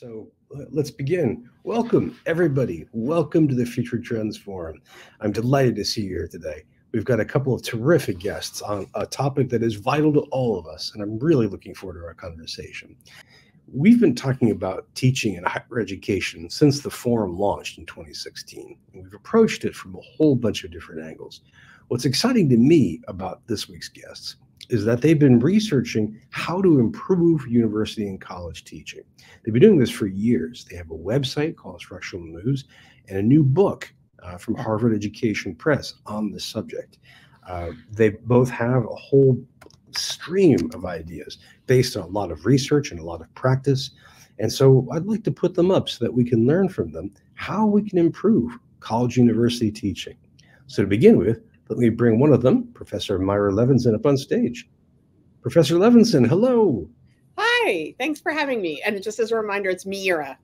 So let's begin. Welcome, everybody. Welcome to the Future Trends Forum. I'm delighted to see you here today. We've got a couple of terrific guests on a topic that is vital to all of us, and I'm really looking forward to our conversation. We've been talking about teaching in higher education since the forum launched in 2016, and we've approached it from a whole bunch of different angles. What's exciting to me about this week's guests is that they've been researching how to improve university and college teaching. They've been doing this for years. They have a website called Instructional Moves and a new book from Harvard Education Press on this subject. They both have a whole stream of ideas based on a lot of research and a lot of practice. And so I'd like to put them up so that we can learn from them how we can improve college university teaching. So to begin with, let me bring one of them, Professor Meira Levinson, up on stage. Professor Levinson, hello. Hi, thanks for having me. And just as a reminder, it's Meira.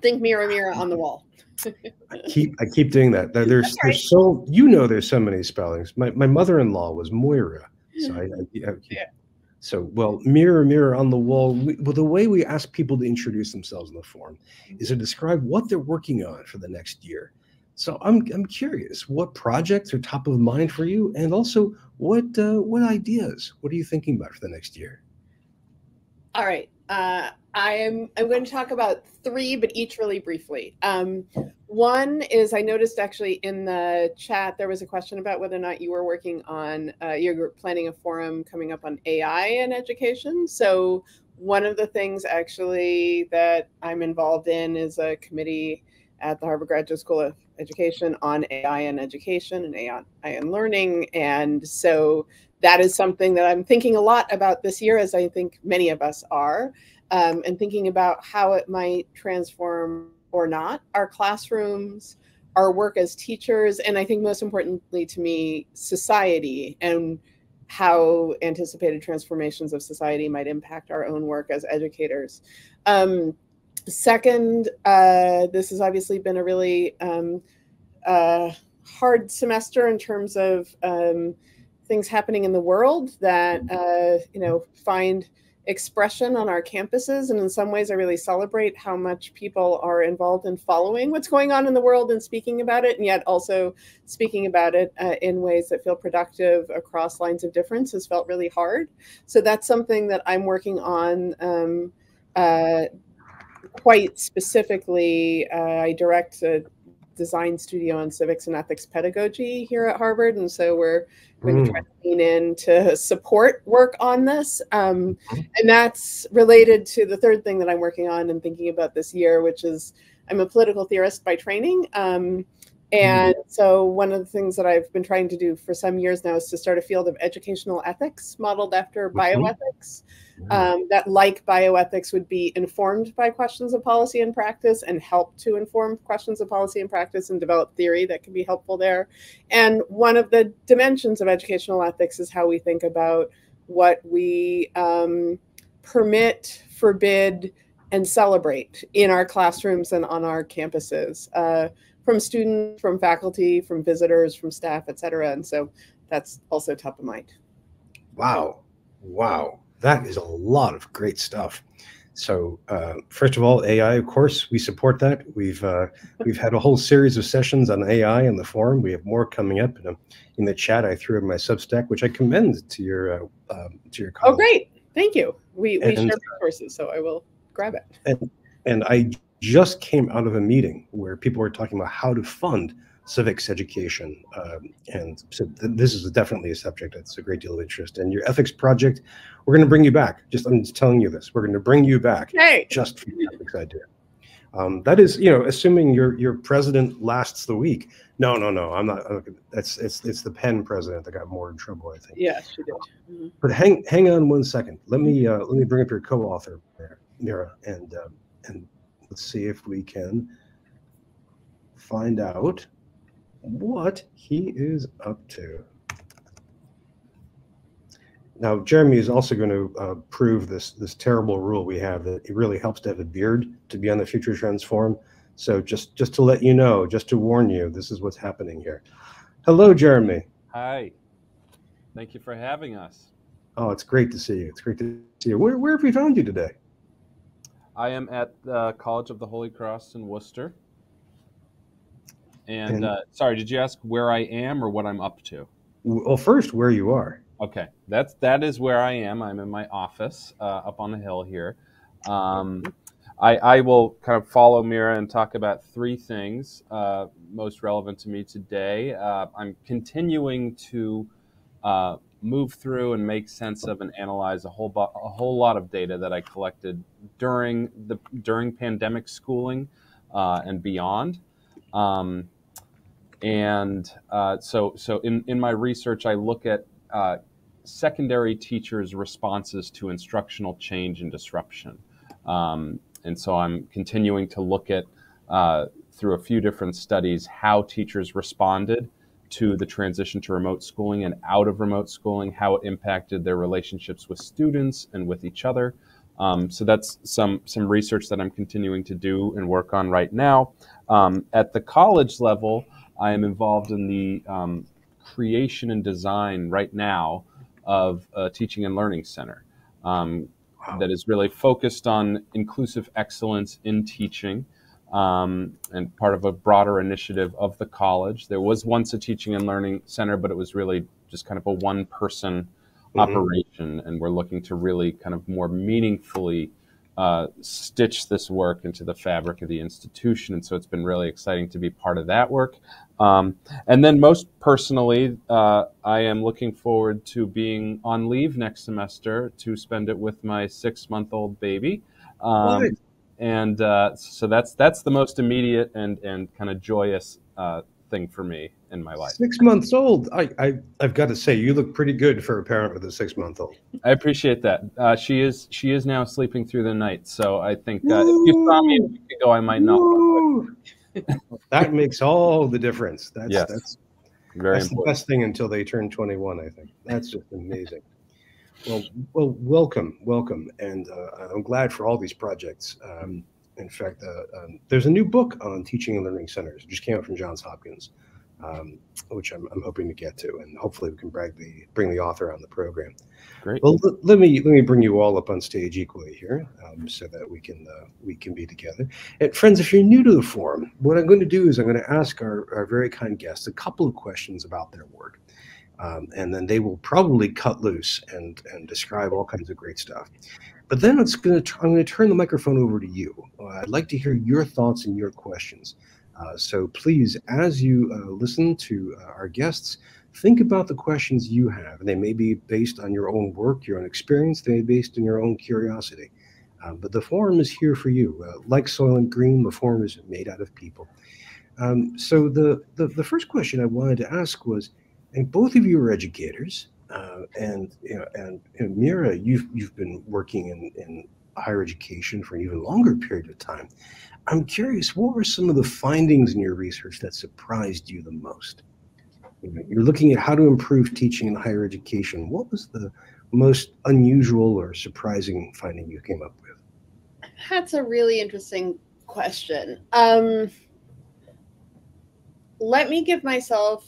Think Meira, Meira on the wall. I keep doing that. There's so, you know, there's so many spellings. My mother-in-law was Moira. So, well, Meira, Meira on the wall. Well, the way we ask people to introduce themselves in the forum is to describe what they're working on for the next year. So I'm curious, what projects are top of mind for you, and also what ideas? What are you thinking about for the next year? All right, I'm going to talk about three, but each really briefly. One is, I noticed actually in the chat there was a question about whether or not you were working on you're planning a forum coming up on AI in education. So one of the things actually that I'm involved in is a committee at the Harvard Graduate School of Education on AI in education and AI in learning. And so that is something that I'm thinking a lot about this year, as I think many of us are, and thinking about how it might transform or not our classrooms, our work as teachers, and I think most importantly to me, society, and how anticipated transformations of society might impact our own work as educators. Second, this has obviously been a really hard semester in terms of things happening in the world that, you know, find expression on our campuses. And in some ways, I really celebrate how much people are involved in following what's going on in the world and speaking about it, and yet also speaking about it in ways that feel productive across lines of difference has felt really hard. So that's something that I'm working on quite specifically. I direct a design studio on civics and ethics pedagogy here at Harvard, and so we're going to try to lean in to support work on this. And that's related to the third thing that I'm working on and thinking about this year, which is I'm a political theorist by training. And so one of the things that I've been trying to do for some years now is to start a field of educational ethics modeled after bioethics, that, like bioethics, would be informed by questions of policy and practice and help to inform questions of policy and practice and develop theory that can be helpful there. And one of the dimensions of educational ethics is how we think about what we permit, forbid, and celebrate in our classrooms and on our campuses. From students, from faculty, from visitors, from staff, et cetera. And so that's also top of mind. Wow. Wow. That is a lot of great stuff. So first of all, AI, of course, we support that. We've had a whole series of sessions on AI in the forum. We have more coming up. And in the chat, I threw in my Substack, which I commend to your colleagues. Oh, great. Thank you. We share resources, so I will grab it. And I just came out of a meeting where people were talking about how to fund civics education. And so this is definitely a subject that's a great deal of interest. And your ethics project, we're going to bring you back. I'm just telling you this. We're going to bring you back just for the ethics idea. That is, you know, assuming your president lasts the week. No, I'm not. It's the Penn president that got more in trouble, I think. Yeah, she did. But hang on one second. Let me bring up your co-author, Meira, and let's see if we can find out what he is up to. Now, Jeremy is also going to prove this terrible rule we have that it really helps to have a beard to be on the Future Trends Forum. So just to let you know, just to warn you, this is what's happening here. Hello, Jeremy. Hi. Thank you for having us. Oh, it's great to see you. Where have we found you today? I am at the College of the Holy Cross in Worcester. And sorry, did you ask where I am or what I'm up to? Well, first, where you are. Okay, that is where I am. I'm in my office up on the hill here. I will kind of follow Meira and talk about three things most relevant to me today. I'm continuing to move through and make sense of and analyze a whole lot of data that I collected during pandemic schooling and beyond. So in my research, I look at secondary teachers' responses to instructional change and disruption. And so I'm continuing to look at, through a few different studies, how teachers responded to the transition to remote schooling and out of remote schooling, how it impacted their relationships with students and with each other. So that's some research that I'm continuing to do and work on right now. At the college level, I am involved in the creation and design right now of a teaching and learning center that is really focused on inclusive excellence in teaching and part of a broader initiative of the college. There was once a teaching and learning center, but it was really just kind of a one-person operation, and we're looking to really kind of more meaningfully stitch this work into the fabric of the institution. And so it's been really exciting to be part of that work. And then most personally, I am looking forward to being on leave next semester to spend it with my 6-month-old baby. So that's the most immediate and kind of joyous thing for me in my life. 6 months old. I've got to say, you look pretty good for a parent with a 6-month-old. I appreciate that. She is now sleeping through the night, so I think if you saw me a week ago, I might not. That makes all the difference. That's very important. The best thing until they turn 21. I think that's just amazing. Well, welcome, and I'm glad for all these projects. In fact, there's a new book on teaching and learning centers. It just came out from Johns Hopkins, which I'm hoping to get to, and hopefully we can bring the author on the program. Great. Well, let me bring you all up on stage equally here, so that we can be together. And friends, if you're new to the forum, what I'm going to do is I'm going to ask our very kind guests a couple of questions about their work, and then they will probably cut loose and describe all kinds of great stuff. But then I'm going to turn the microphone over to you. I'd like to hear your thoughts and your questions. So please, as you listen to our guests, think about the questions you have. And they may be based on your own work, your own experience. They may be based on your own curiosity. But the forum is here for you. Like Soylent Green, the forum is made out of people. So the first question I wanted to ask was, and both of you are educators. And Meira, you've been working in higher education for an even longer period of time. I'm curious, what were some of the findings in your research that surprised you the most? You're looking at how to improve teaching in higher education. What was the most unusual or surprising finding you came up with? That's a really interesting question. Let me give myself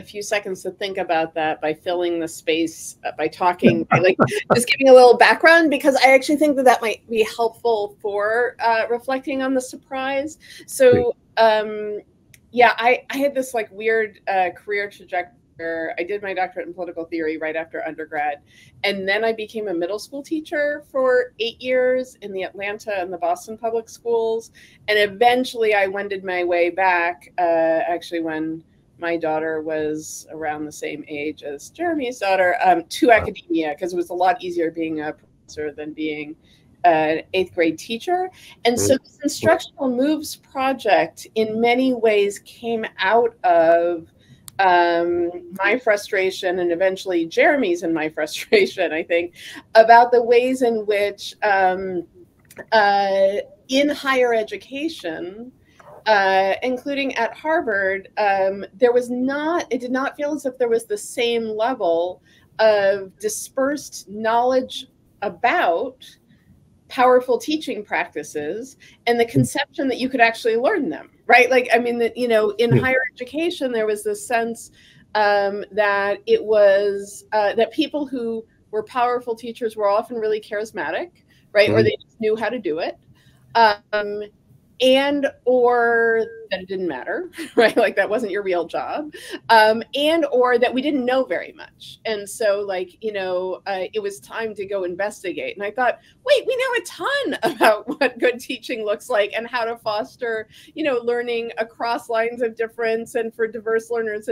a few seconds to think about that by filling the space, by talking, by just giving a little background, because I actually think that might be helpful for reflecting on the surprise. So yeah, I had this like weird career trajectory. I did my doctorate in political theory right after undergrad. And then I became a middle school teacher for 8 years in the Atlanta and the Boston public schools. And eventually I wended my way back, actually when my daughter was around the same age as Jeremy's daughter, to academia, because it was a lot easier being a professor than being an 8th grade teacher. And so this Instructional Moves project in many ways came out of my frustration, and eventually Jeremy's and my frustration, I think, about the ways in which in higher education, including at Harvard, it did not feel as if there was the same level of dispersed knowledge about powerful teaching practices and the conception that you could actually learn them, right? Like, I mean, in higher education, there was this sense that it was, that people who were powerful teachers were often really charismatic, right? Or they just knew how to do it. And or that it didn't matter, right? Like that wasn't your real job. And or that we didn't know very much. And so like, you know, it was time to go investigate. And I thought, wait, we know a ton about what good teaching looks like and how to foster, you know, learning across lines of difference and for diverse learners.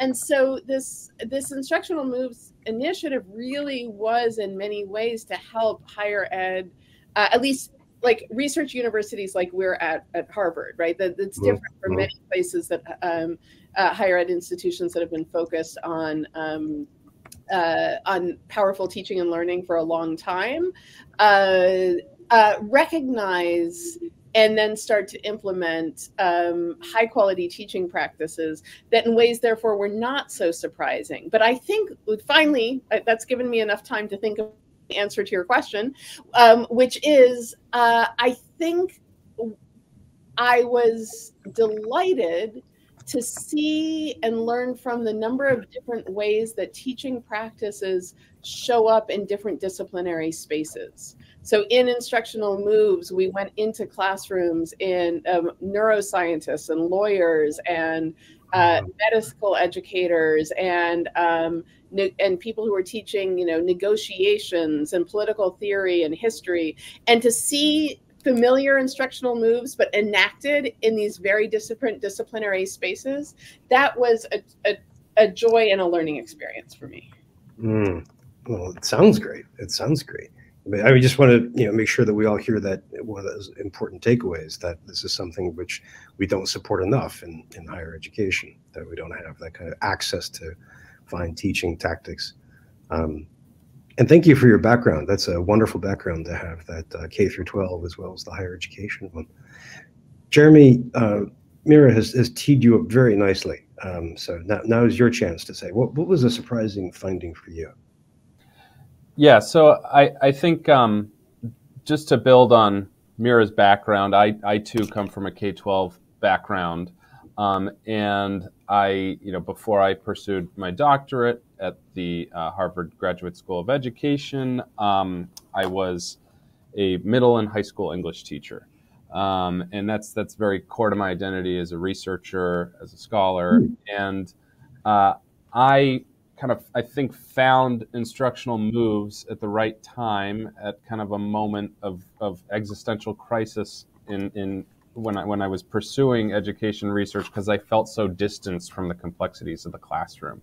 And so this Instructional Moves initiative really was in many ways to help higher ed, at least like research universities like we're at Harvard, right? That's different from many places that higher ed institutions that have been focused on powerful teaching and learning for a long time, recognize and then start to implement high quality teaching practices that in ways therefore were not so surprising. But I think finally, that's given me enough time to think of the answer to your question, which is I think I was delighted to see and learn from the number of different ways that teaching practices show up in different disciplinary spaces. So in Instructional Moves, we went into classrooms in neuroscientists and lawyers and medical educators and people who were teaching, you know, negotiations and political theory and history, and to see familiar instructional moves, but enacted in these very different disciplinary spaces, that was a joy and a learning experience for me. Well, it sounds great. It sounds great. But I just want to, you know, make sure that we all hear that one of those important takeaways, that this is something which we don't support enough in higher education, that we don't have that kind of access to fine teaching tactics. And thank you for your background. That's a wonderful background to have, that K through 12 as well as the higher education one. Jeremy, Meira has teed you up very nicely. So now is your chance to say, what was a surprising finding for you? Yeah, so I think just to build on Meira's background, I too come from a K-12 background. And I, you know, before I pursued my doctorate at the Harvard Graduate School of Education, I was a middle and high school English teacher. And that's very core to my identity as a researcher, as a scholar. And I think found Instructional Moves at the right time, at kind of a moment of existential crisis when I was pursuing education research, because I felt so distanced from the complexities of the classroom.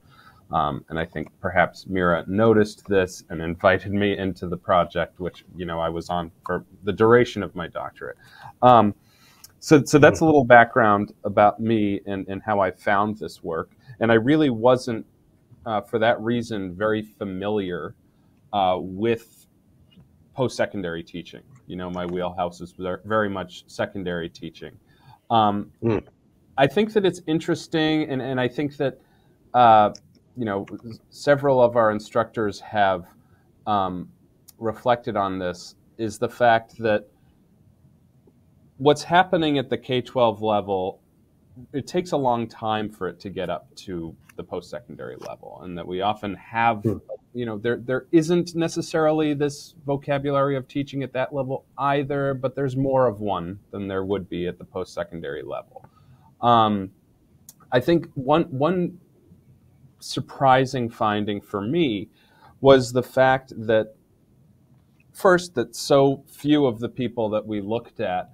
And I think perhaps Meira noticed this and invited me into the project, which, you know, I was on for the duration of my doctorate. So that's a little background about me and how I found this work. And I really wasn't, for that reason, very familiar with post-secondary teaching. You know, my wheelhouse is very much secondary teaching. I think that it's interesting, and I think that, you know, several of our instructors have reflected on this, is the fact that what's happening at the K-12 level, it takes a long time for it to get up to the post-secondary level, and that we often have, you know, there isn't necessarily this vocabulary of teaching at that level either, but there's more of one than there would be at the post-secondary level. I think one surprising finding for me was the fact that, first, that so few of the people that we looked at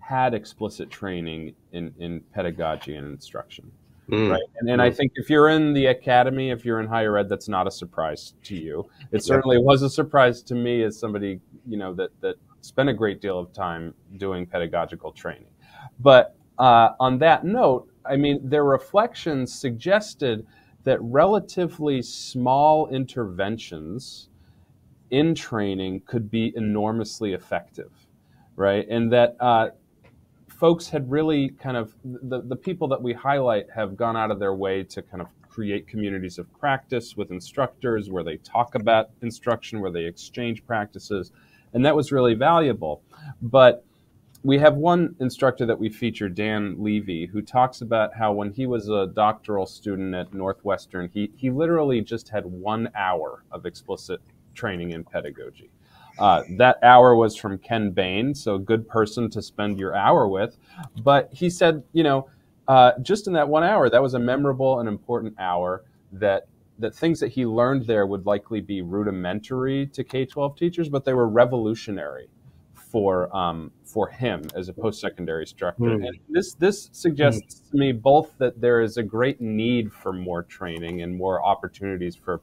had explicit training in pedagogy and instruction. Right? And I think if you're in the academy, if you're in higher ed, that's not a surprise to you. It certainly was a surprise to me as somebody, you know, that spent a great deal of time doing pedagogical training. But on that note, I mean, their reflections suggested that relatively small interventions in training could be enormously effective, right? And that folks had really kind of, the people that we highlight have gone out of their way to kind of create communities of practice with instructors where they talk about instruction, where they exchange practices, and that was really valuable. But we have one instructor that we feature, Dan Levy, who talks about how when he was a doctoral student at Northwestern, he literally just had 1 hour of explicit training in pedagogy. That hour was from Ken Bain, so a good person to spend your hour with. But he said, you know, just in that 1 hour, that was a memorable and important hour, that things that he learned there would likely be rudimentary to K-12 teachers, but they were revolutionary for him as a post-secondary instructor. And this suggests to me both that there is a great need for more training and more opportunities for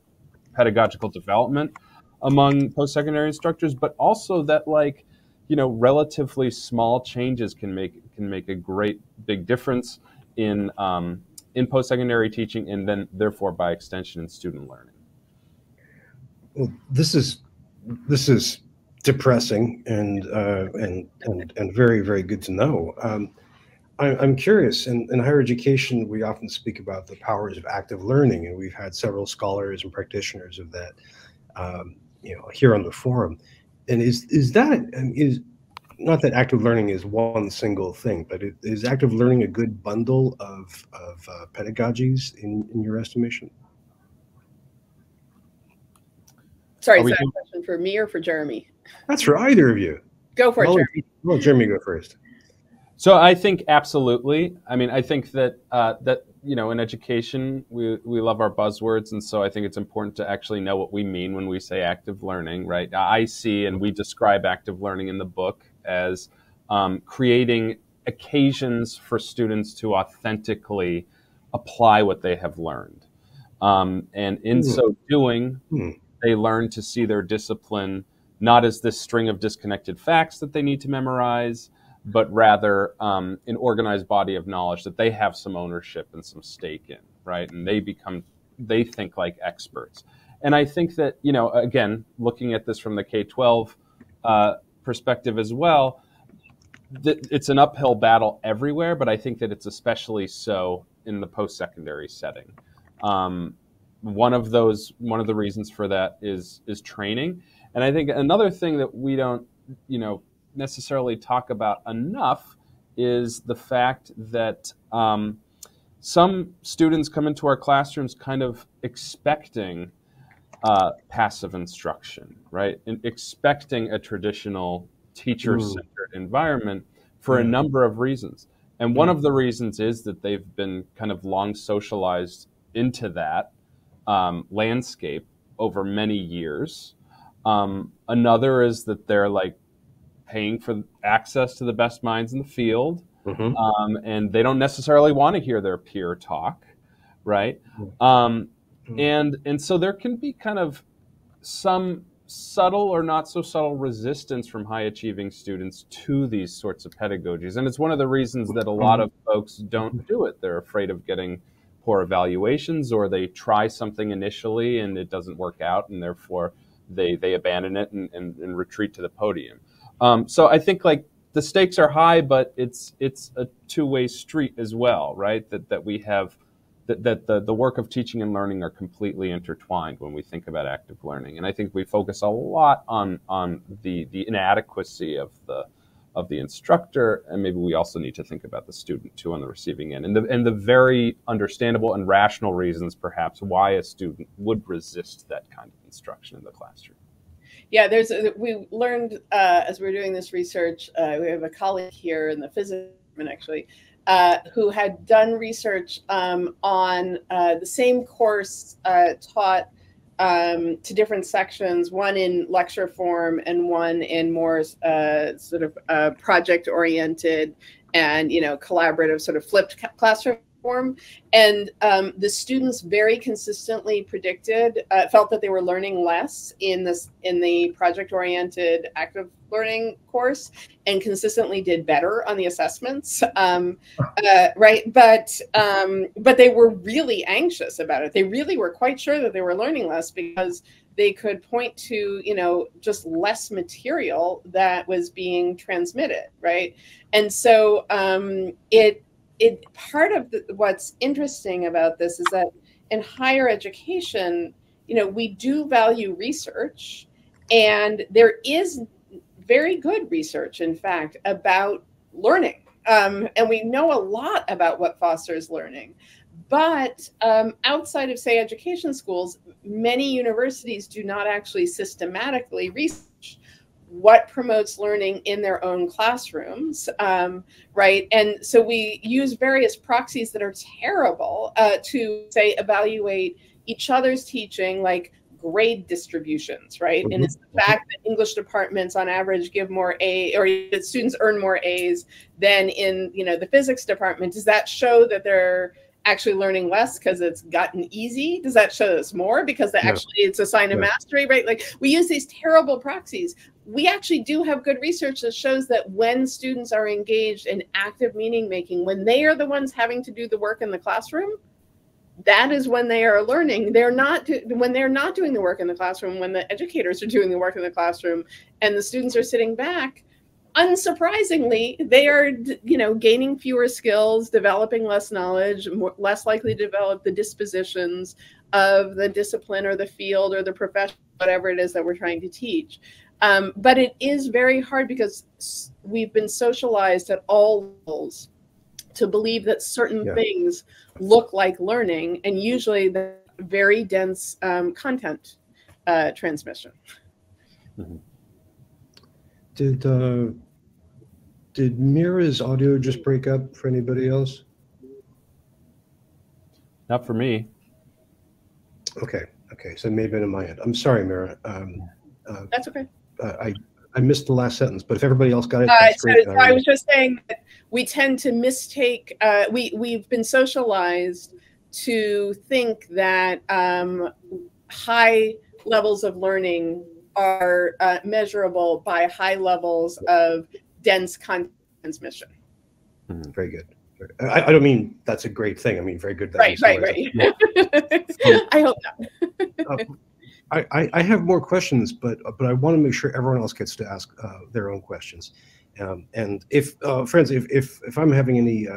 pedagogical development among post-secondary instructors, but also that, like, you know, relatively small changes can make a great big difference in post-secondary teaching, and then therefore by extension in student learning. Well, this is depressing and very, very good to know. I'm curious, in higher education, we often speak about the powers of active learning, and we've had several scholars and practitioners of that, you know, here on the forum. And is not that active learning is one single thing, but is active learning a good bundle of pedagogies in your estimation? Sorry, is that a question for me or for Jeremy? That's for either of you. Go for it, Jeremy. Well, Jeremy, go first. So I think absolutely. I mean, I think that that, you know, in education, we love our buzzwords, and so I think it's important to actually know what we mean when we say active learning, right? I see, and we describe active learning in the book as creating occasions for students to authentically apply what they have learned, and in so doing. They learn to see their discipline not as this string of disconnected facts that they need to memorize, but rather an organized body of knowledge that they have some ownership and some stake in, right? And they think like experts. And I think that, you know, again, looking at this from the K-12 perspective as well, it's an uphill battle everywhere, but I think that it's especially so in the post-secondary setting. One of the reasons for that is training. And I think another thing that we don't, you know, necessarily talk about enough is the fact that some students come into our classrooms kind of expecting passive instruction, right? And expecting a traditional teacher-centered environment for a number of reasons. And one of the reasons is that they've been kind of long socialized into that landscape over many years. Another is that they're like paying for access to the best minds in the field, and they don't necessarily want to hear their peer talk, right? And so there can be kind of some subtle or not so subtle resistance from high achieving students to these sorts of pedagogies, and it's one of the reasons that a lot of folks don't do it. They're afraid of getting poor evaluations, or they try something initially and it doesn't work out, and therefore they abandon it and retreat to the podium. So I think, like, the stakes are high, but it's a two-way street as well, right? That we have, that the work of teaching and learning are completely intertwined when we think about active learning. And I think we focus a lot on the inadequacy of the instructor, and maybe we also need to think about the student too on the receiving end, and the very understandable and rational reasons perhaps why a student would resist that kind of instruction in the classroom. Yeah, we learned as we were doing this research, we have a colleague here in the physics department actually, who had done research on the same course taught to different sections, one in lecture form and one in more sort of project-oriented and, you know, collaborative sort of flipped classroom form. And the students very consistently predicted, felt that they were learning less in the project-oriented active learning course, and consistently did better on the assessments, right? But they were really anxious about it. They really were quite sure that they were learning less because they could point to, you know, just less material that was being transmitted, right? And so part of what's interesting about this is that in higher education, you know, we do value research, and there is very good research, in fact, about learning. And we know a lot about what fosters learning. But outside of, say, education schools, many universities do not actually systematically research what promotes learning in their own classrooms, right? And so we use various proxies that are terrible to, say, evaluate each other's teaching, like grade distributions, right? And it's the fact that English departments on average give more A, or that students earn more A's than in, you know, the physics department. Does that show that they're actually learning less because it's gotten easy? Does that show us more because that actually it's a sign of mastery, right? Like we use these terrible proxies. We actually do have good research that shows that when students are engaged in active meaning making, when they are the ones having to do the work in the classroom, that is when they are learning. They're not, when they're not doing the work in the classroom, when the educators are doing the work in the classroom and the students are sitting back, unsurprisingly, they are, you know, gaining fewer skills, developing less knowledge, more, less likely to develop the dispositions of the discipline or the field or the profession, whatever it is that we're trying to teach. But it is very hard because we've been socialized at all levels to believe that certain things look like learning, and usually the very dense content transmission. Mm-hmm. Did Meira's audio just break up for anybody else? Not for me. Okay. Okay. So maybe on my end. I'm sorry, Meira. That's okay. I missed the last sentence, but if everybody else got it, that's great. So I was just saying that we tend to mistake, we've been socialized to think that high levels of learning are measurable by high levels of dense content transmission. Mm-hmm. Very good. I don't mean that's a great thing. I mean, very good. Right. I hope not. I have more questions, but I want to make sure everyone else gets to ask their own questions. And if friends, if I'm having any,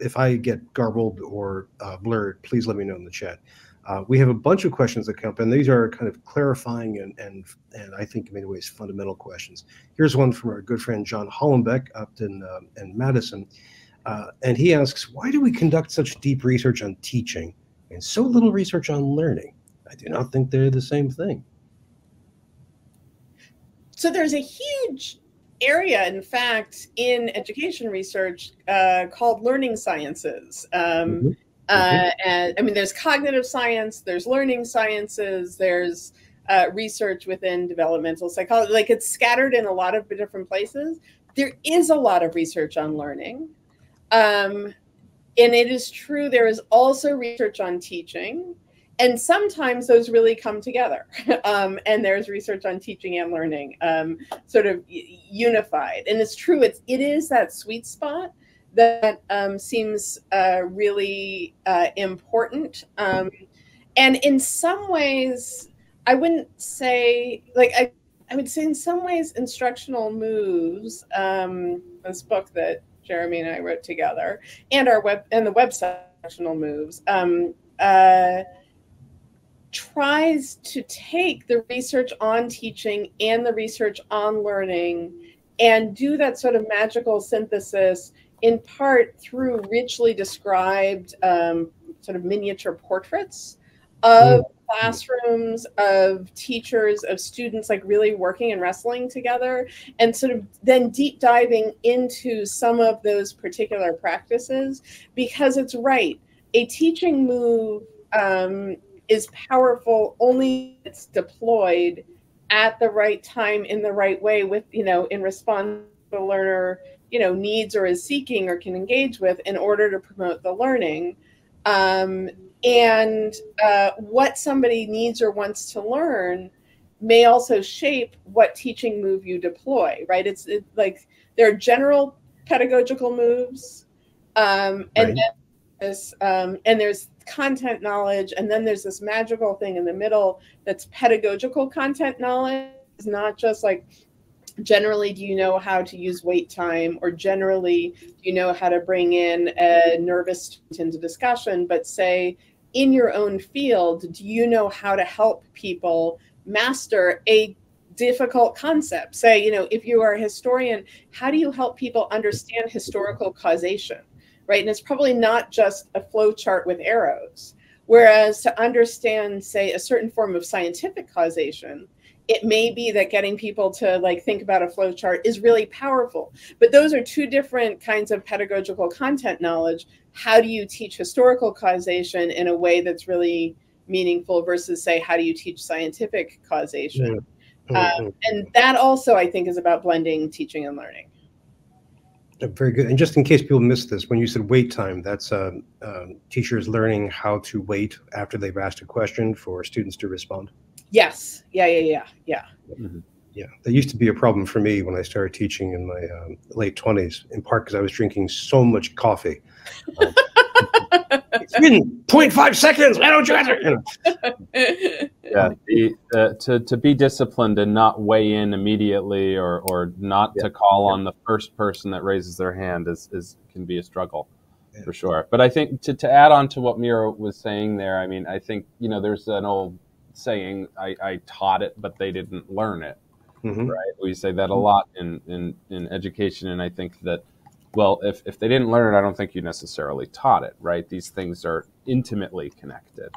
if I get garbled or blurred, please let me know in the chat. We have a bunch of questions that come up, and these are kind of clarifying and I think in many ways fundamental questions. Here's one from our good friend John Hollenbeck up in Madison, and he asks, why do we conduct such deep research on teaching and so little research on learning? I do not think they're the same thing. So there's a huge area, in fact, in education research called learning sciences. Mm-hmm. And I mean, there's cognitive science, there's learning sciences, there's research within developmental psychology. Like it's scattered in a lot of different places. There is a lot of research on learning. And it is true, there is also research on teaching. And sometimes those really come together. And there's research on teaching and learning sort of unified. And it's true, it is that sweet spot that seems really important. And in some ways, I wouldn't say, like, I would say in some ways, Instructional Moves, this book that Jeremy and I wrote together, and our the website, Instructional Moves, tries to take the research on teaching and the research on learning and do that sort of magical synthesis, in part through richly described sort of miniature portraits of classrooms, of teachers, of students, like really working and wrestling together, and sort of then deep diving into some of those particular practices, because it's right, a teaching move is powerful only if it's deployed at the right time in the right way with, you know, in response to the learner, you know, needs or is seeking or can engage with in order to promote the learning. And what somebody needs or wants to learn may also shape what teaching move you deploy, right? It's like there are general pedagogical moves and then this, and there's content knowledge, and then there's this magical thing in the middle that's pedagogical content knowledge. It's not just like, generally, do you know how to use wait time, or generally, do you know how to bring in a nervous student into discussion, but say, in your own field, do you know how to help people master a difficult concept? Say, you know, if you are a historian, how do you help people understand historical causation, right? And it's probably not just a flow chart with arrows, whereas to understand, say, a certain form of scientific causation, it may be that getting people to like think about a flow chart is really powerful. But those are two different kinds of pedagogical content knowledge. How do you teach historical causation in a way that's really meaningful versus, say, how do you teach scientific causation? Yeah. And that also, I think, is about blending teaching and learning. Very good. And just in case people missed this, when you said wait time, that's teachers learning how to wait after they've asked a question for students to respond. Yes. Yeah. Mm-hmm. Yeah. That used to be a problem for me when I started teaching in my late 20s, in part because I was drinking so much coffee. It's been 0.5 seconds. Why don't you answer? You know. Yeah. To be disciplined and not weigh in immediately, or not to call on the first person that raises their hand can be a struggle, for sure. But I think to add on to what Meira was saying there, I mean, I think, you know, there's an old saying, I taught it, but they didn't learn it. Mm-hmm. Right. We say that a lot in education. And I think that, well, if they didn't learn it, I don't think you necessarily taught it, right? These things are intimately connected.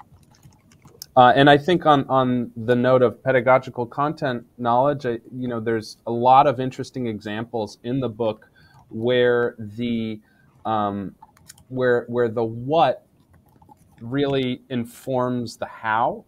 And I think on the note of pedagogical content knowledge, you know, there's a lot of interesting examples in the book where the where the what really informs the how.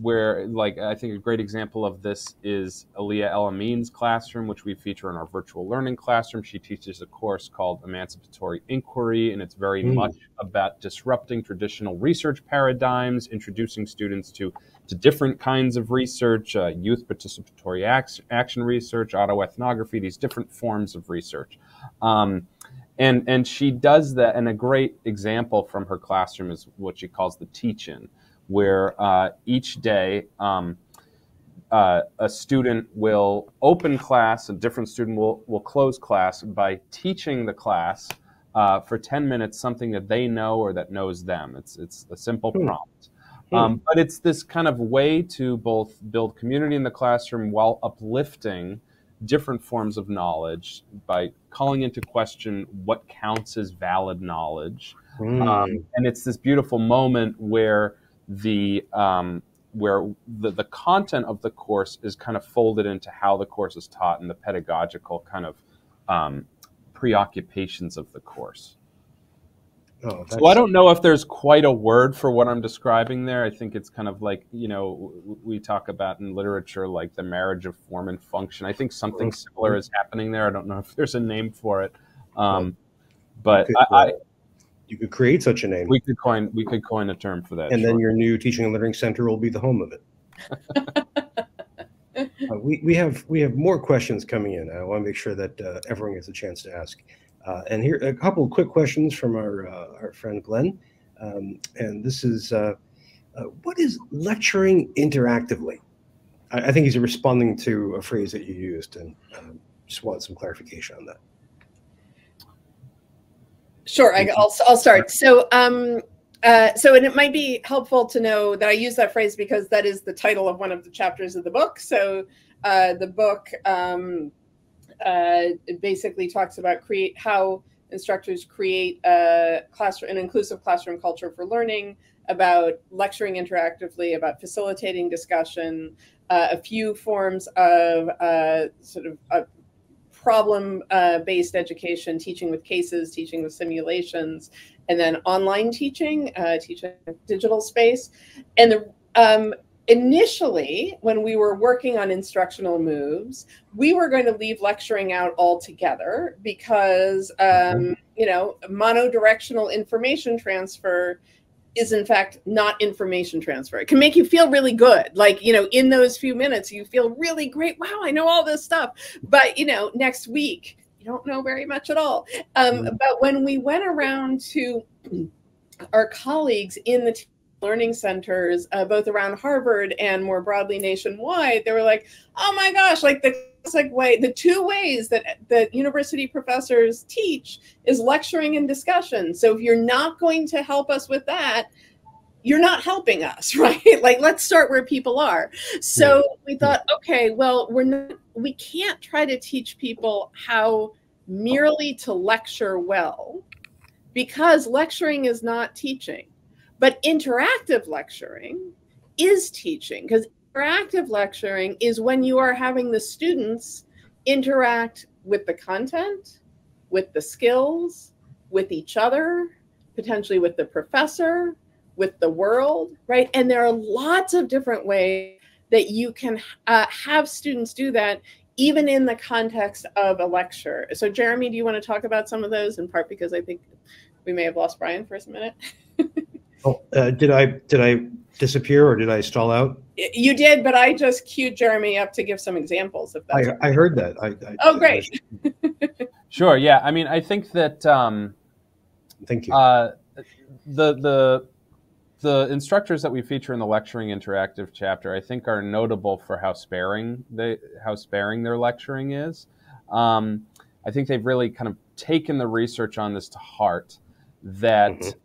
Where, like, I think a great example of this is Aliyah El-Amin's classroom, which we feature in our virtual learning classroom. She teaches a course called Emancipatory Inquiry, and it's very much about disrupting traditional research paradigms, introducing students to different kinds of research, youth participatory action research, autoethnography, these different forms of research. And she does that, and a great example from her classroom is what she calls the teach-in, where each day a student will open class, a different student will close class by teaching the class for 10 minutes something that they know or that knows them. It's a simple prompt. But it's this kind of way to both build community in the classroom while uplifting different forms of knowledge by calling into question what counts as valid knowledge. And it's this beautiful moment where the content of the course is kind of folded into how the course is taught and the pedagogical kind of preoccupations of the course. So I don't know if there's quite a word for what I'm describing there. I think it's kind of like, you know, we talk about in literature, like the marriage of form and function. I think something similar is happening there. I don't know if there's a name for it, but you could create such a name. We could coin a term for that. And then your new teaching and learning center will be the home of it. We have more questions coming in. I want to make sure that everyone gets a chance to ask. And here a couple of quick questions from our friend Glenn. And this is, what is lecturing interactively? I think he's responding to a phrase that you used, and just want some clarification on that. Sure, I'll start. So, and it might be helpful to know that I use that phrase because that is the title of one of the chapters of the book. So the book basically talks about how instructors create an inclusive classroom culture for learning, about lecturing interactively, about facilitating discussion, a few forms of problem-based education, teaching with cases, teaching with simulations, and then online teaching, teaching in digital space. And initially, when we were working on instructional moves, we were going to leave lecturing out altogether because, you know, monodirectional information transfer is in fact not information transfer. It can make you feel really good. Like, you know, in those few minutes, you feel really great. Wow, I know all this stuff. But, you know, next week, you don't know very much at all. But when we went around to our colleagues in the learning centers, both around Harvard and more broadly nationwide, they were like, oh my gosh, like the two ways that university professors teach is lecturing and discussion. So if you're not going to help us with that, you're not helping us, right? Like, let's start where people are. So we thought, okay, well, we can't try to teach people how merely to lecture well, because lecturing is not teaching, but interactive lecturing is teaching, because Interactive lecturing is when you are having the students interact with the content, with the skills, with each other, potentially with the professor, with the world, right? And there are lots of different ways that you can have students do that, even in the context of a lecture. So Jeremy, do you want to talk about some of those, in part because I think we may have lost Bryan for a minute? Oh, did I disappear or did I stall out? You did, but I just queued Jeremy up to give some examples of that. I heard that. Oh, great. Sure. Yeah. I mean, I think that thank you. The instructors that we feature in the lecturing interactive chapter, I think, are notable for how sparing their lecturing is. I think they've really kind of taken the research on this to heart, that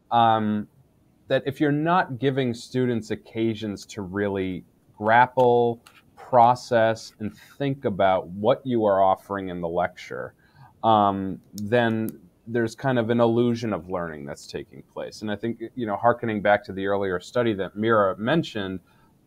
that if you're not giving students occasions to really grapple, process, and think about what you are offering in the lecture, then there's kind of an illusion of learning that's taking place. And I think, you know, hearkening back to the earlier study that Meira mentioned,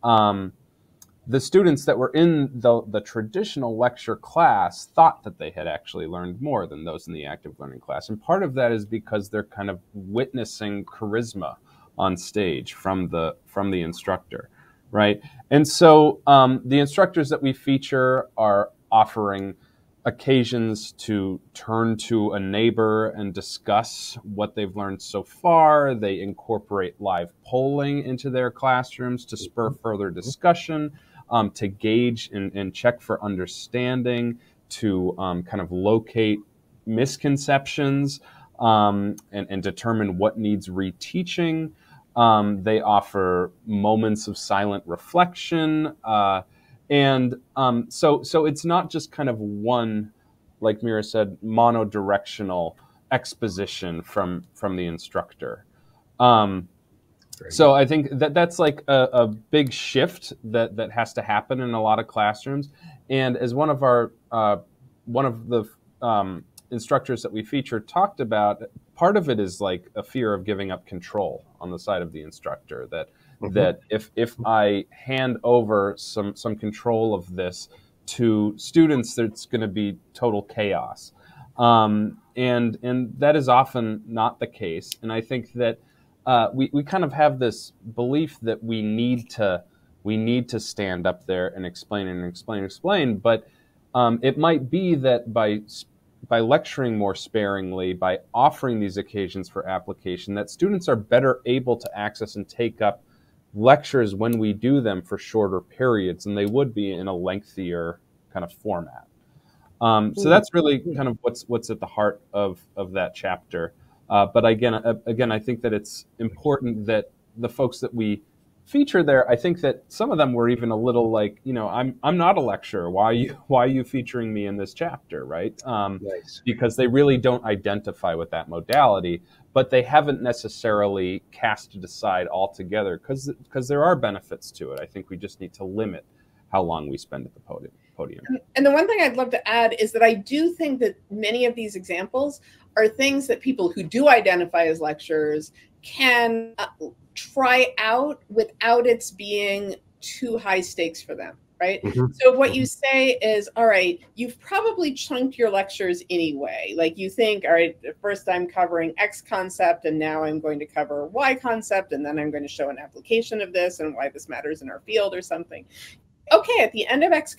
the students that were in the traditional lecture class thought that they had actually learned more than those in the active learning class. And part of that is because they're kind of witnessing charisma on stage from the instructor, right? And so the instructors that we feature are offering occasions to turn to a neighbor and discuss what they've learned so far. They incorporate live polling into their classrooms to spur further discussion, to gauge and check for understanding, to kind of locate misconceptions and determine what needs reteaching. They offer moments of silent reflection, so it's not just kind of one, like Meira said, monodirectional exposition from the instructor. So I think that's like a big shift that has to happen in a lot of classrooms. And as one of our instructors that we feature talked about, part of it is like a fear of giving up control on the side of the instructor, that if I hand over some control of this to students, there's going to be total chaos. And that is often not the case. And I think that we kind of have this belief that we need to stand up there and explain. But it might be that by lecturing more sparingly, by offering these occasions for application, that students are better able to access and take up lectures when we do them for shorter periods than they would be in a lengthier kind of format. So that's really kind of what's at the heart of that chapter. But again, I think that it's important that the folks that we feature there, I think that some of them were even a little like, you know, I'm not a lecturer. Why are you featuring me in this chapter, right? Nice. Because they really don't identify with that modality, but they haven't necessarily cast it aside altogether because there are benefits to it. I think we just need to limit how long we spend at the podium. And the one thing I'd love to add is that I do think that many of these examples are things that people who do identify as lecturers can try out without it being too high stakes for them, right? So if what you say is, all right, you've probably chunked your lectures anyway. Like you think, all right, first I'm covering X concept and now I'm going to cover Y concept and then I'm going to show an application of this and why this matters in our field or something. Okay, at the end of X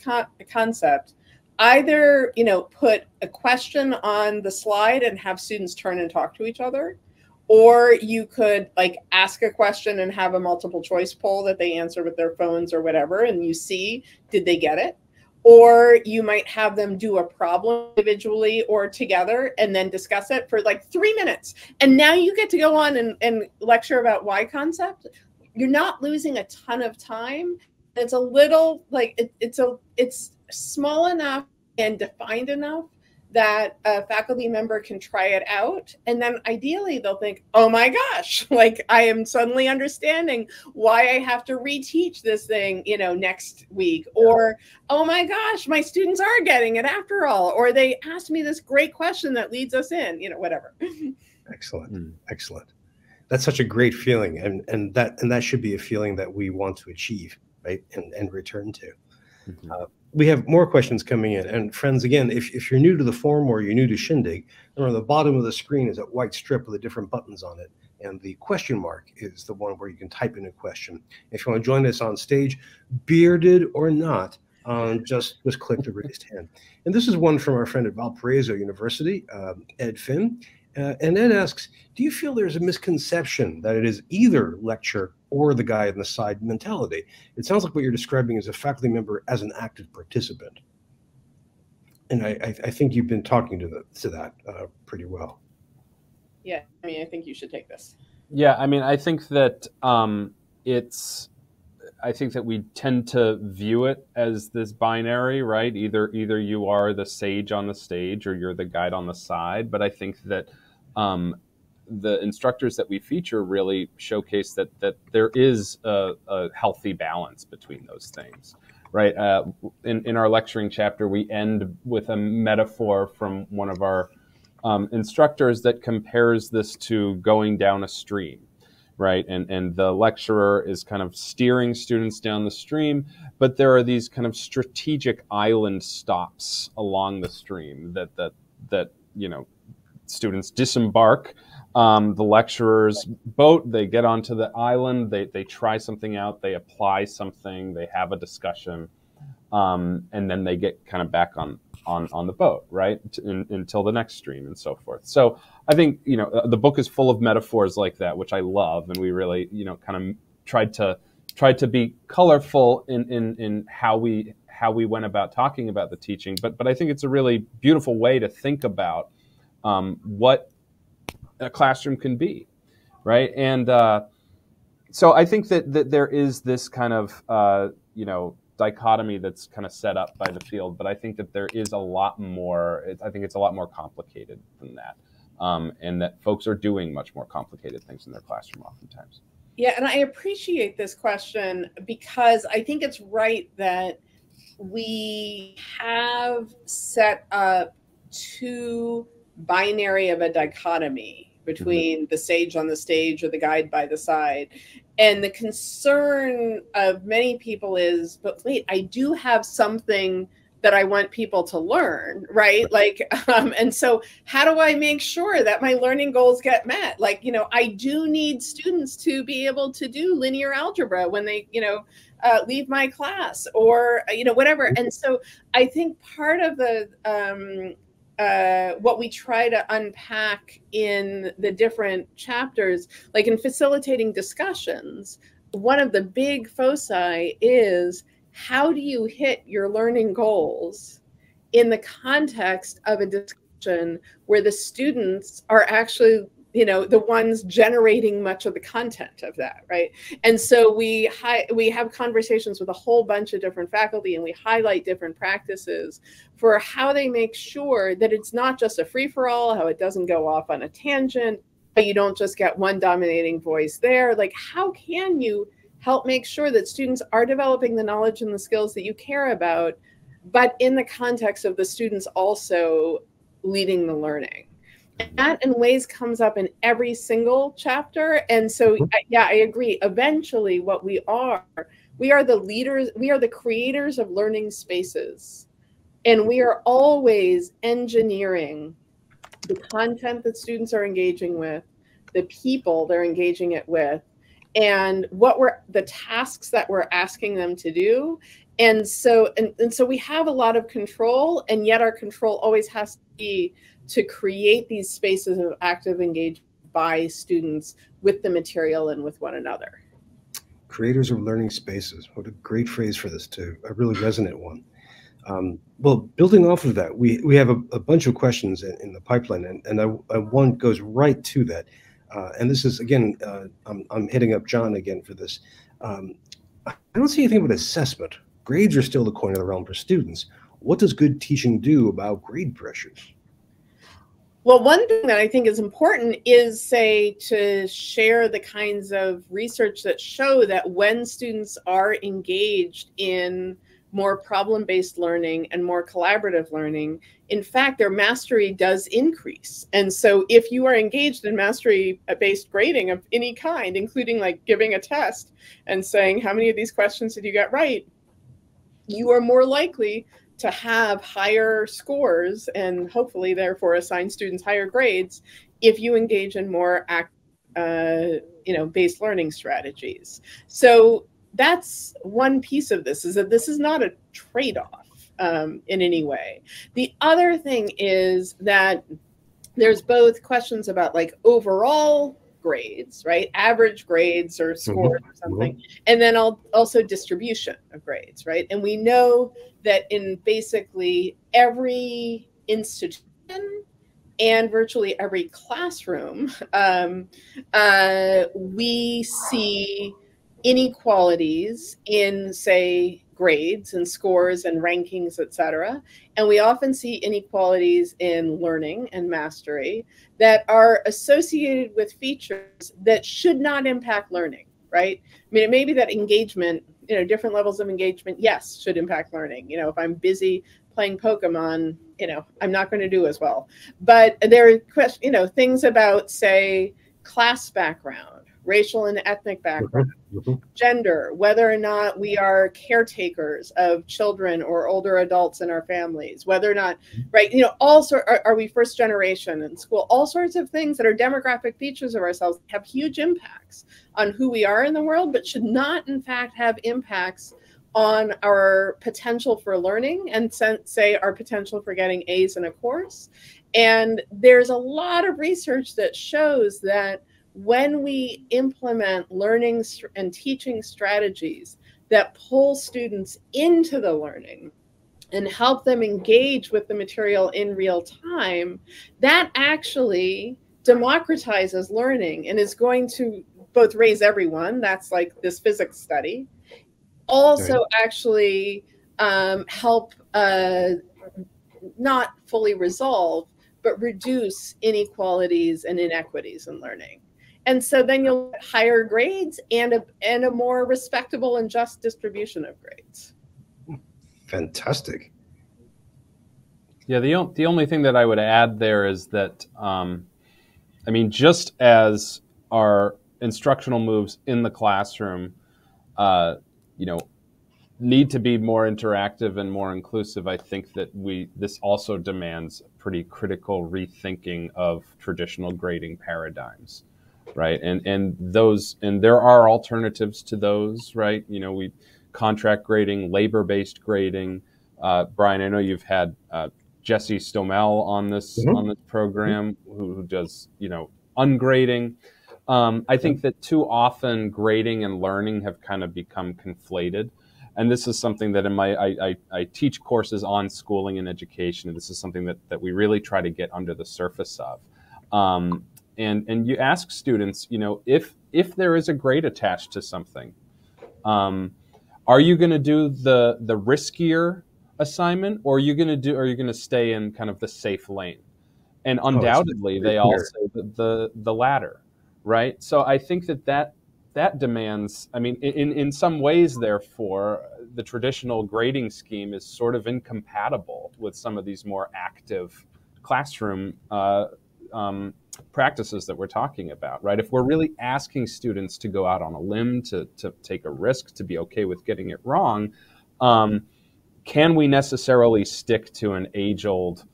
concept, either, you know, put a question on the slide and have students turn and talk to each other, or you could like ask a question and have a multiple choice poll that they answer with their phones or whatever, and you see, did they get it? Or you might have them do a problem individually or together and then discuss it for like 3 minutes. And now you get to go on and lecture about why concept. You're not losing a ton of time. It's a little like, it's small enough and defined enough that a faculty member can try it out. And then ideally they'll think, oh my gosh, like I am suddenly understanding why I have to reteach this thing, you know, next week. Or, oh my gosh, my students are getting it after all. Or they asked me this great question that leads us in, you know, whatever. Excellent, excellent. That's such a great feeling. And that should be a feeling that we want to achieve right, and return to. Mm-hmm. We have more questions coming in. And friends, again, if you're new to the forum or you're new to Shindig, remember the bottom of the screen is that white strip with the different buttons on it. And the question mark is the one where you can type in a question. If you want to join us on stage, bearded or not, just click the raised hand. And this is one from our friend at Valparaiso University, Ed Finn. And Ed asks, do you feel there's a misconception that it is either lecture or the guy on the side mentality? It sounds like what you're describing is a faculty member as an active participant. And I think you've been talking to that pretty well. Yeah, I mean, I think you should take this. Yeah, I mean, I think that I think that we tend to view it as this binary, right? Either you are the sage on the stage or you're the guide on the side. But I think that the instructors that we feature really showcase that there is a healthy balance between those things, right? In our lecturing chapter, we end with a metaphor from one of our instructors that compares this to going down a stream, right? And the lecturer is kind of steering students down the stream, but there are these kind of strategic island stops along the stream that you know, students disembark the lecturer's boat, they get onto the island, they try something out, they apply something, they have a discussion, and then they get kind of back on the boat, right, until the next stream and so forth. So I think, you know, the book is full of metaphors like that, which I love, and we really, you know, kind of tried to be colorful in how we went about talking about the teaching. But I think it's a really beautiful way to think about what a classroom can be, right? And so I think that there is this kind of you know, dichotomy that's kind of set up by the field, but I think that there is a lot more, I think it's a lot more complicated than that, and that folks are doing much more complicated things in their classroom oftentimes. Yeah, and I appreciate this question because I think it's right that we have set up two binary of a dichotomy between mm-hmm. the sage on the stage or the guide by the side. And the concern of many people is, but wait, I do have something that I want people to learn, right? Like, and so how do I make sure that my learning goals get met? Like, you know, I do need students to be able to do linear algebra when they, you know, leave my class or, you know, whatever. And so I think part of the, what we try to unpack in the different chapters, like in facilitating discussions, one of the big foci is how do you hit your learning goals in the context of a discussion where the students are actually, you know, the ones generating much of the content of that, right? And so we have conversations with a whole bunch of different faculty, and we highlight different practices for how they make sure that it's not just a free-for-all, how it doesn't go off on a tangent, but you don't just get one dominating voice there. Like, how can you help make sure that students are developing the knowledge and the skills that you care about, but in the context of the students also leading the learning? That in ways comes up in every single chapter. And so, yeah, I agree. Eventually, what we are the leaders, we are the creators of learning spaces. And we are always engineering the content that students are engaging with, the people they're engaging it with, and what we're, the tasks that we're asking them to do. And so, and so we have a lot of control, and yet our control always has to be to create these spaces of active engagement by students with the material and with one another. Creators of learning spaces. What a great phrase for this too, a really resonant one. Well, building off of that, we have a bunch of questions in the pipeline, and one goes right to that. And this is, again, I'm hitting up John again for this. I don't see anything about assessment. Grades are still the coin of the realm for students. What does good teaching do about grade pressures? Well, one thing that I think is important is, say, to share the kinds of research that show that when students are engaged in more problem-based learning and more collaborative learning, in fact, their mastery does increase. And so if you are engaged in mastery-based grading of any kind, including like giving a test and saying, how many of these questions did you get right? You are more likely to have higher scores and hopefully therefore assign students higher grades if you engage in more based learning strategies. So that's one piece of this, is that this is not a trade-off in any way. The other thing is that there's both questions about like overall grades, right? Average grades or scores or something. And then also distribution of grades, right? And we know that in basically every institution and virtually every classroom, we see inequalities in, say, grades and scores and rankings, et cetera. And we often see inequalities in learning and mastery that are associated with features that should not impact learning, right? I mean, it may be that engagement, you know, different levels of engagement, yes, should impact learning. You know, if I'm busy playing Pokemon, you know, I'm not going to do as well. But there are, you know, things about, say, class background, racial and ethnic background, gender, whether or not we are caretakers of children or older adults in our families, whether or not, right, you know, are we first generation in school, all sorts of things that are demographic features of ourselves have huge impacts on who we are in the world, but should not, in fact, have impacts on our potential for learning and, say, our potential for getting A's in a course. And there's a lot of research that shows that when we implement learning and teaching strategies that pull students into the learning and help them engage with the material in real time, that actually democratizes learning and is going to both raise everyone, that's like this physics study, also actually help not fully resolve, but reduce inequalities and inequities in learning. And so then you'll get higher grades and a more respectable and just distribution of grades. Fantastic. Yeah, the only thing that I would add there is that, I mean, just as our instructional moves in the classroom, you know, need to be more interactive and more inclusive, I think that this also demands pretty critical rethinking of traditional grading paradigms, right? And there are alternatives to those, right? You know, we contract grading, labor-based grading. Bryan, I know you've had Jesse Stommel on this on this program, who does, you know, ungrading. I think that too often grading and learning have kind of become conflated. And this is something that in my, I teach courses on schooling and education, and this is something that we really try to get under the surface of. And you ask students, you know, if there is a grade attached to something, are you going to do the riskier assignment, or are you going to stay in kind of the safe lane? And undoubtedly, they all say the latter, right? So I think that demands, I mean, in some ways, therefore, the traditional grading scheme is sort of incompatible with some of these more active classroom practices that we're talking about, right? If we're really asking students to go out on a limb, to take a risk, to be okay with getting it wrong, can we necessarily stick to an age-old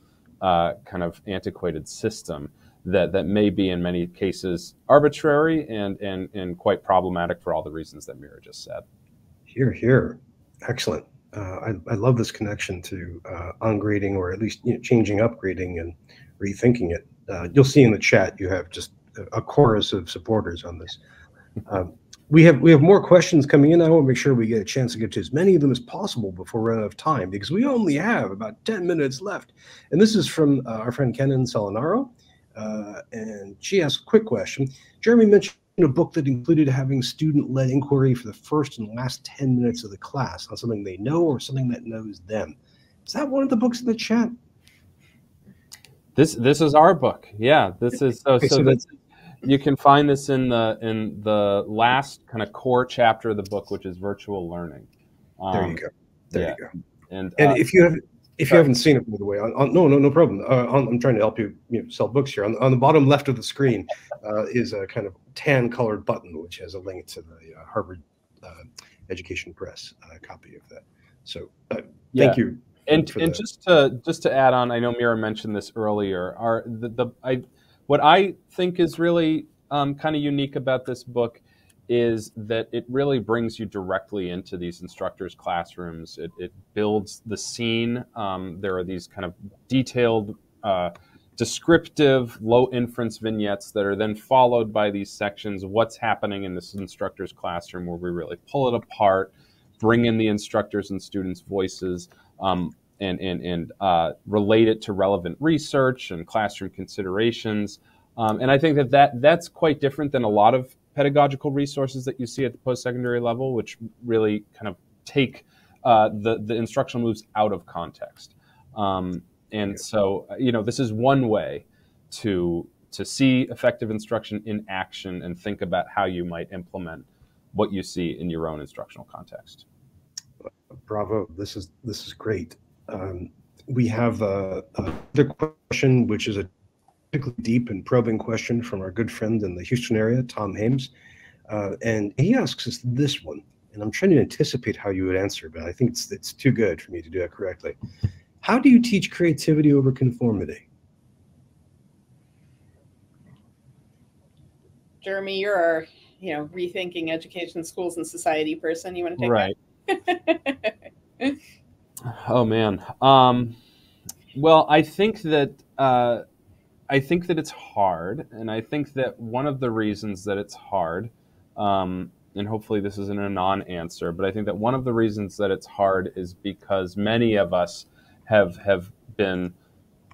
kind of antiquated system that may be in many cases arbitrary and quite problematic for all the reasons that Meira just said? Hear, hear. Excellent. I love this connection to ungrading, or at least, you know, changing up grading and rethinking it. You'll see in the chat, you have just a chorus of supporters on this. We have more questions coming in. I want to make sure we get a chance to get to as many of them as possible before we run out of time, because we only have about 10 minutes left. And this is from our friend Kenan Salinaro. And she asked a quick question. Jeremy mentioned a book that included having student-led inquiry for the first and last 10 minutes of the class on something they know or something that knows them. Is that one of the books in the chat? This is our book. Yeah, this is you can find this in the last kind of core chapter of the book, which is virtual learning. There you go. There you go. And if you have, if you haven't seen it, by the way, no problem. I'm trying to help you, sell books here. On the bottom left of the screen is a kind of tan-colored button, which has a link to the Harvard Education Press copy of that. So thank you. And just to add on, I know Meira mentioned this earlier. What I think is really kind of unique about this book is that it really brings you directly into these instructors' classrooms. It builds the scene. There are these kind of detailed, descriptive, low-inference vignettes that are then followed by these sections, what's happening in this instructor's classroom, where we really pull it apart, bring in the instructors' and students' voices, and relate it to relevant research and classroom considerations. And I think that's quite different than a lot of pedagogical resources that you see at the post-secondary level, which really kind of take the instructional moves out of context. And so, this is one way to see effective instruction in action and think about how you might implement what you see in your own instructional context. Bravo! This is great. We have another question, which is a deep and probing question from our good friend in the Houston area, Tom Hames. And he asks us this one, and I'm trying to anticipate how you would answer, but I think it's too good for me to do it correctly. How do you teach creativity over conformity? Jeremy, you're our, rethinking education, schools, and society person. You want to take that? Right. Oh, man. Well, I think that it's hard, and I think that one of the reasons that it's hard, and hopefully this isn't a non-answer, but I think that one of the reasons that it's hard is because many of us have been,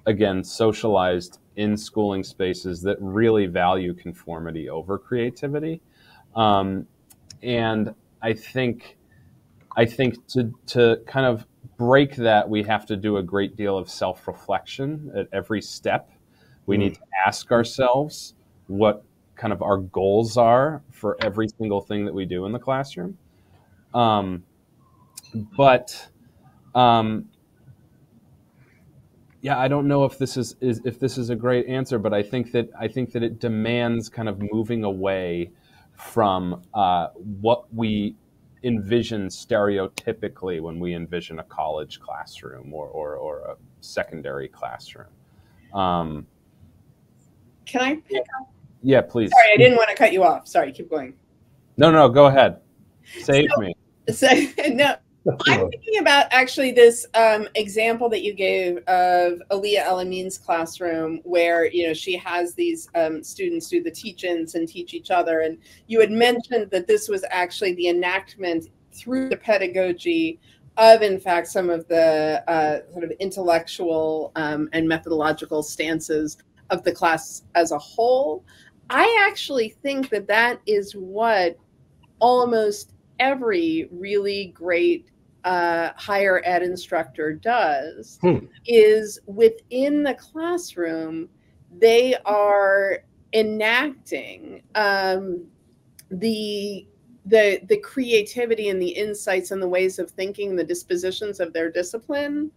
again, socialized in schooling spaces that really value conformity over creativity, and I think to kind of break that, we have to do a great deal of self-reflection at every step. We need to ask ourselves what kind of our goals are for every single thing that we do in the classroom. Yeah, I don't know if this is a great answer, but I think that it demands kind of moving away from what we envision stereotypically when we envision a college classroom or a secondary classroom. Can I pick up? Yeah, please. Sorry, I didn't want to cut you off. Sorry, keep going. No, go ahead. Save me. So, no, I'm thinking about actually this example that you gave of Aliyah El-Amin's classroom, where she has these students do the teach-ins and teach each other. And you had mentioned that this was actually the enactment through the pedagogy of, in fact, some of the sort of intellectual and methodological stances of the class as a whole. I actually think that that is what almost every really great higher ed instructor does, is within the classroom, they are enacting the creativity and the insights and the ways of thinking, the dispositions of their discipline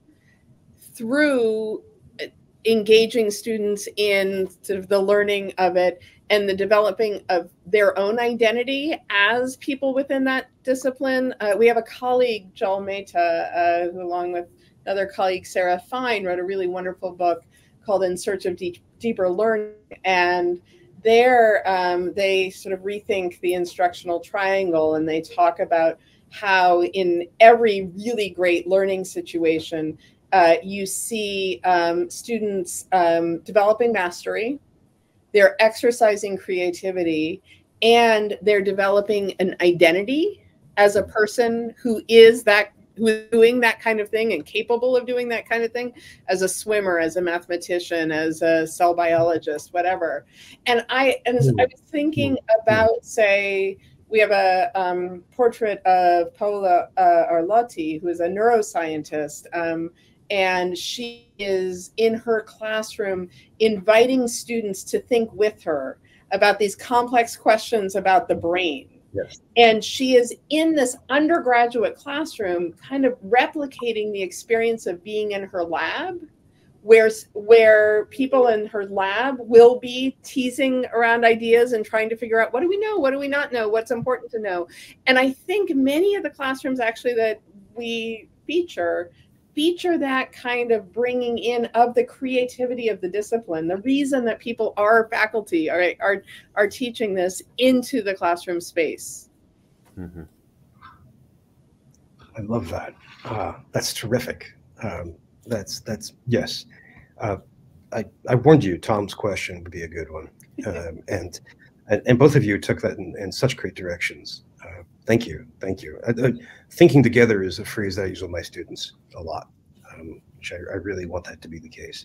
through engaging students in sort of the learning of it and the developing of their own identity as people within that discipline. We have a colleague, Joel Mehta, who along with another colleague, Sarah Fine, wrote a really wonderful book called In Search of Deeper Learning. And there they sort of rethink the instructional triangle, and they talk about how in every really great learning situation, you see students developing mastery, they're exercising creativity, and they're developing an identity as a person who's doing that kind of thing and capable of doing that kind of thing, as a swimmer, as a mathematician, as a cell biologist, whatever. And I was thinking about, say, we have a portrait of Paola Arlotti, who is a neuroscientist, and she is in her classroom inviting students to think with her about these complex questions about the brain. Yes. And she is in this undergraduate classroom kind of replicating the experience of being in her lab, where people in her lab will be teasing around ideas and trying to figure out, what do we know? What do we not know? What's important to know? And I think many of the classrooms actually that we feature that kind of bringing in of the creativity of the discipline. The reason that people are faculty, are teaching this into the classroom space. Mm-hmm. I love that. That's terrific. That's yes. I warned you, Tom's question would be a good one. And both of you took that in such great directions. Thank you. Thank you. Thinking together is a phrase that I use with my students a lot, which I really want that to be the case.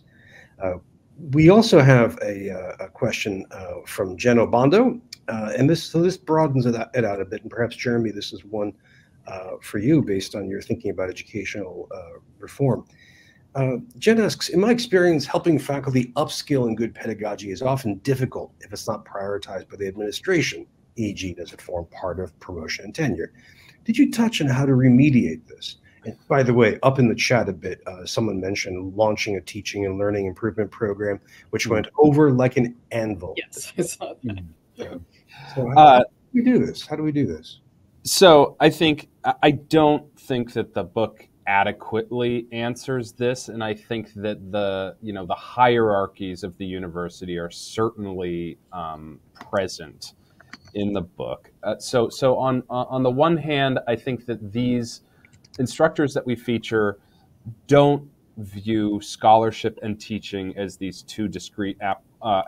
We also have a question from Jen Obando, and this broadens it out a bit, and perhaps, Jeremy, this is one for you based on your thinking about educational reform. Jen asks, in my experience, helping faculty upskill in good pedagogy is often difficult if it's not prioritized by the administration, e.g. does it form part of promotion and tenure? Did you touch on how to remediate this? And by the way, up in the chat a bit, someone mentioned launching a teaching and learning improvement program, which went over like an anvil. Yes, I saw that. Yeah. So how do we do this? How do we do this? So I don't think that the book adequately answers this, and I think that the hierarchies of the university are certainly present in the book. So on the one hand, I think that these instructors that we feature don't view scholarship and teaching as these two discrete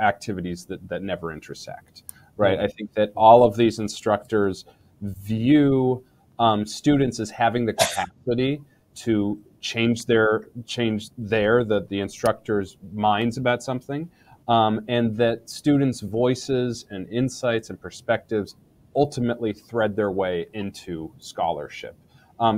activities that never intersect, right? Mm-hmm. I think that all of these instructors view students as having the capacity to change the instructor's minds about something, and that students' voices and insights and perspectives ultimately thread their way into scholarship.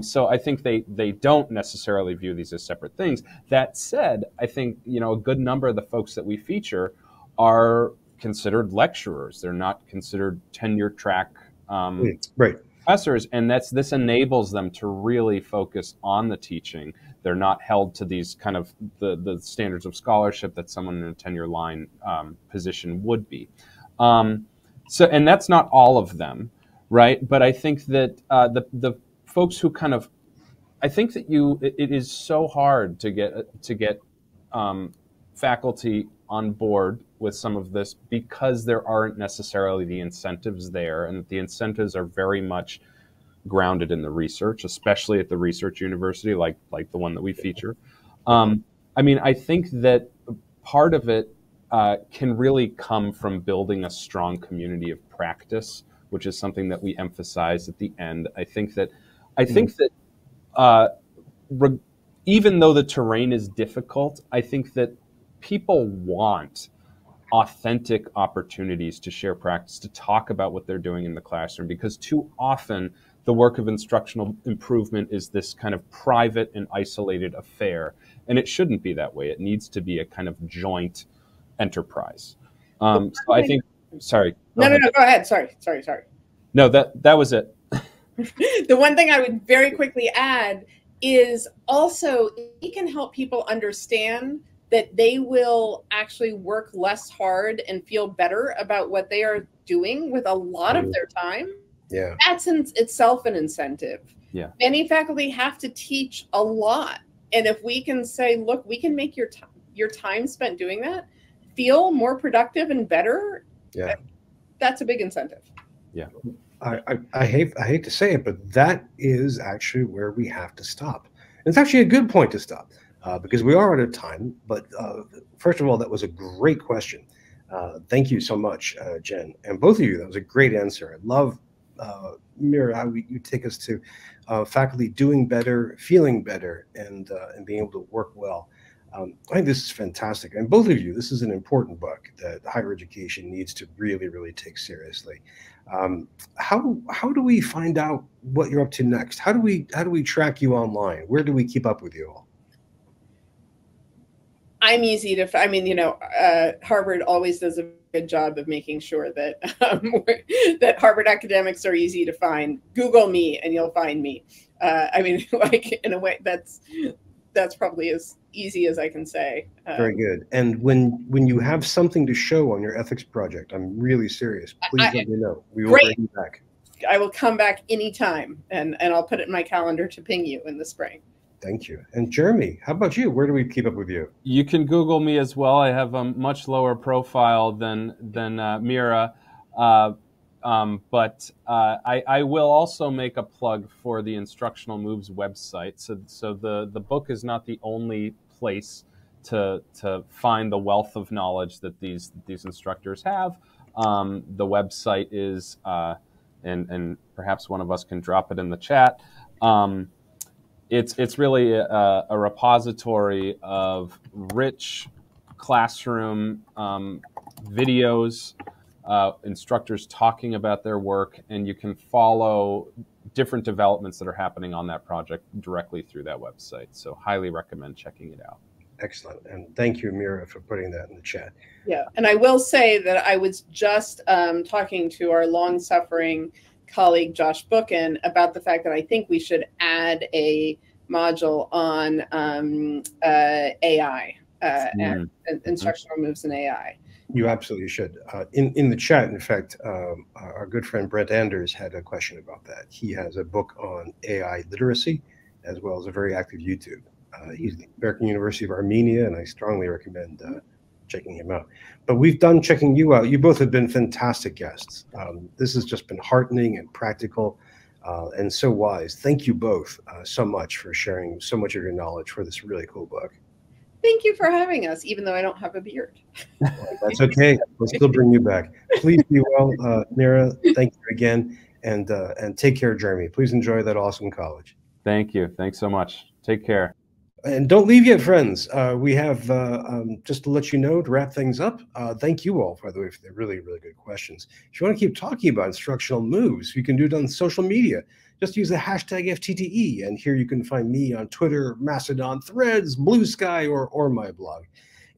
So I think they don't necessarily view these as separate things. That said, I think a good number of the folks that we feature are considered lecturers. They're not considered tenure track right. professors, and this enables them to really focus on the teaching. They're not held to these kind of the standards of scholarship that someone in a tenure line position would be. So, and that's not all of them, right? But I think that the folks who kind of, I think that it is so hard to get faculty on board with some of this, because there aren't necessarily the incentives there, and the incentives are very much grounded in the research, especially at the research university like the one that we feature. I mean, I think that part of it can really come from building a strong community of practice, which is something that we emphasize at the end. I think that even though the terrain is difficult, I think that people want authentic opportunities to share practice, to talk about what they're doing in the classroom, because too often the work of instructional improvement is this kind of private and isolated affair, and it shouldn't be that way. It needs to be a kind of joint enterprise. So I think, sorry. No, go ahead. Sorry. No, that was it. The one thing I would very quickly add is also it can help people understand that they will actually work less hard and feel better about what they are doing with a lot of their time. Yeah, that's in itself an incentive. Yeah, many faculty have to teach a lot, and if we can say, look, we can make your time spent doing that feel more productive and better. Yeah, that's a big incentive. Yeah, I hate to say it, but that is actually where we have to stop. And it's actually a good point to stop. Because we are out of time, but first of all, that was a great question. Thank you so much, Jen, and both of you. That was a great answer. I love, Meira, how you take us to faculty doing better, feeling better, and being able to work well. I think this is fantastic. And both of you, this is an important book that higher education needs to really, really take seriously. How do we find out what you're up to next? How do we track you online? Where do we keep up with you all? I'm easy to, Harvard always does a good job of making sure that that Harvard academics are easy to find. Google me and you'll find me. I mean, like, in a way, that's probably as easy as I can say. Very good. And when you have something to show on your ethics project, I'm really serious, please let me know. We will bring you back. I will come back anytime, and I'll put it in my calendar to ping you in the spring. Thank you. And Jeremy, how about you? Where do we keep up with you? You can Google me as well. I have a much lower profile than Meira, but I will also make a plug for the Instructional Moves website. So the book is not the only place to find the wealth of knowledge that these instructors have. The website is, and perhaps one of us can drop it in the chat. It's really a repository of rich classroom videos, instructors talking about their work, and you can follow different developments that are happening on that project directly through that website. So highly recommend checking it out. Excellent. And thank you, Meira, for putting that in the chat. Yeah. And I will say that I was just talking to our long-suffering colleague Josh Bookin about the fact that I think we should add a module on AI and instructional moves in AI. You absolutely should. In the chat, in fact, our good friend Brent Anders had a question about that. He has a book on AI literacy, as well as a very active YouTube. He's at the American University of Armenia, and I strongly recommend checking him out. But we've done checking you out. You both have been fantastic guests. This has just been heartening and practical and so wise. Thank you both so much for sharing so much of your knowledge for this really cool book. Thank you for having us, even though I don't have a beard. Well, that's okay. We'll still bring you back. Please be well, Meira. Thank you again. And take care, Jeremy. Please enjoy that awesome college. Thank you. Thanks so much. Take care. And don't leave yet, friends. We have, just to let you know, to wrap things up, thank you all, by the way, for the really, really good questions. If you want to keep talking about instructional moves, you can do it on social media. Just use the hashtag FTTE, and here you can find me on Twitter, Mastodon, Threads, Blue Sky, or my blog.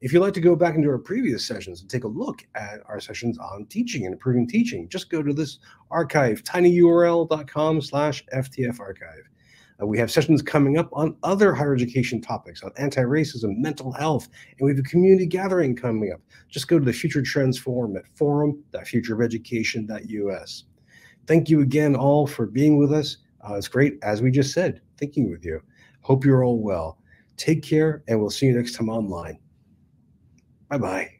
If you'd like to go back into our previous sessions and take a look at our sessions on teaching and improving teaching, just go to this archive, tinyurl.com/FTF archive. We have sessions coming up on other higher education topics, on anti-racism, mental health, and we have a community gathering coming up. Just go to the Future Trends Forum at forum.futureofeducation.us. Thank you again all for being with us. It's great, as we just said, thinking with you. Hope you're all well. Take care, and we'll see you next time online. Bye-bye.